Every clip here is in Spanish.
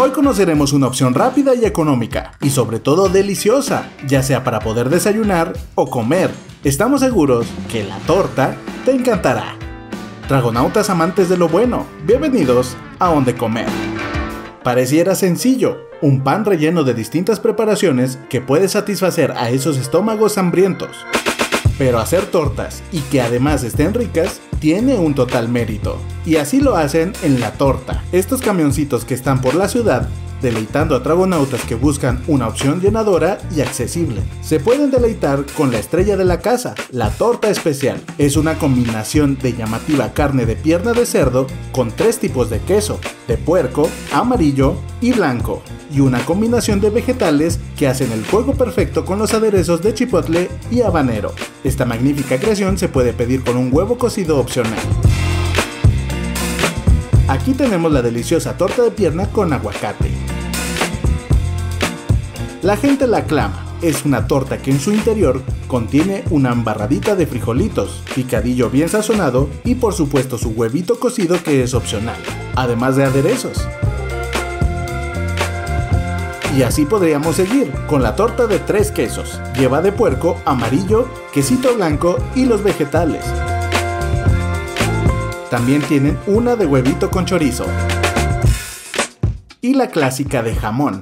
Hoy conoceremos una opción rápida y económica, y sobre todo deliciosa, ya sea para poder desayunar o comer. Estamos seguros que la torta te encantará. Dragonautas amantes de lo bueno, bienvenidos a Onde Comer. Pareciera sencillo, un pan relleno de distintas preparaciones que puede satisfacer a esos estómagos hambrientos. Pero hacer tortas y que además estén ricas tiene un total mérito. Y así lo hacen en La Torta. Estos camioncitos que están por la ciudad deleitando a dragonautas que buscan una opción llenadora y accesible. Se pueden deleitar con la estrella de la casa, la torta especial. Es una combinación de llamativa carne de pierna de cerdo con 3 tipos de queso, de puerco, amarillo y blanco, y una combinación de vegetales que hacen el juego perfecto con los aderezos de chipotle y habanero. Esta magnífica creación se puede pedir con un huevo cocido opcional. Aquí tenemos la deliciosa torta de pierna con aguacate. La gente la aclama. Es una torta que en su interior contiene una embarradita de frijolitos, picadillo bien sazonado y por supuesto su huevito cocido que es opcional, además de aderezos. Y así podríamos seguir con la torta de 3 quesos. Lleva de puerco, amarillo, quesito blanco y los vegetales. También tienen una de huevito con chorizo. Y la clásica de jamón.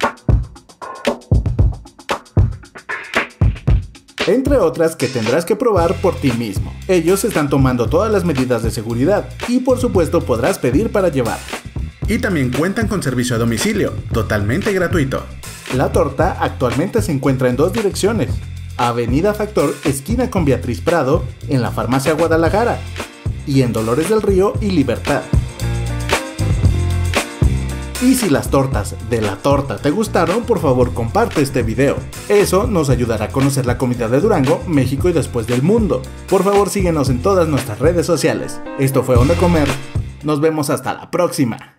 Entre otras que tendrás que probar por ti mismo. Ellos están tomando todas las medidas de seguridad y por supuesto podrás pedir para llevar. Y también cuentan con servicio a domicilio, totalmente gratuito. La torta actualmente se encuentra en 2 direcciones. Avenida Factor, esquina con Beatriz Prado, en la Farmacia Guadalajara. Y en Dolores del Río y Libertad. Y si las tortas de La Torta te gustaron, por favor comparte este video. Eso nos ayudará a conocer la comida de Durango, México y después del mundo. Por favor síguenos en todas nuestras redes sociales. Esto fue Onde Comer. Nos vemos hasta la próxima.